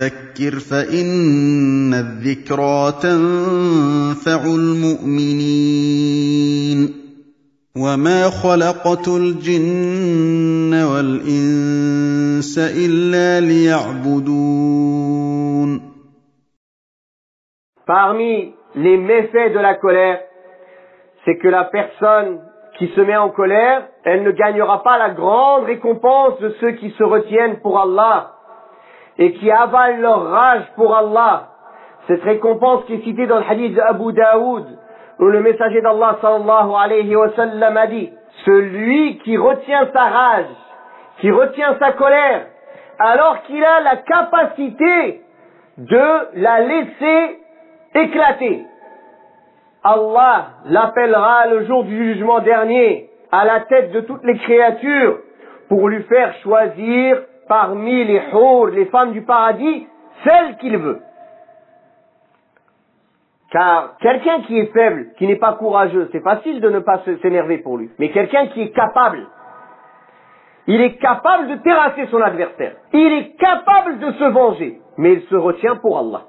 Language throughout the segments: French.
فذكر فإن الذكرى تنفع المؤمنين وما خلقت الجن والإنس إلا ليعبدون. Parmi les méfaits de la colère, c'est que la personne qui se met en colère, elle ne gagnera pas la grande récompense de ceux qui se retiennent pour Allah et qui avalent leur rage pour Allah. Cette récompense qui est citée dans le hadith d'Abu Daoud, où le messager d'Allah sallallahu alayhi wa sallam a dit: celui qui retient sa rage, qui retient sa colère, alors qu'il a la capacité de la laisser éclater, Allah l'appellera le jour du jugement dernier à la tête de toutes les créatures pour lui faire choisir parmi les hurs, les femmes du paradis, celles qu'il veut. Car quelqu'un qui est faible, qui n'est pas courageux, c'est facile de ne pas s'énerver pour lui. Mais quelqu'un qui est capable, il est capable de terrasser son adversaire. Il est capable de se venger, mais il se retient pour Allah.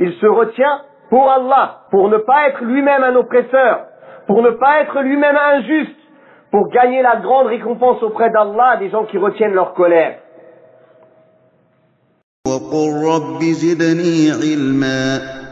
Il se retient pour Allah, pour ne pas être lui-même un oppresseur, pour ne pas être lui-même injuste, pour gagner la grande récompense auprès d'Allah des gens qui retiennent leur colère. وَقُلْ رَبِّ زِدْنِي عِلْمًا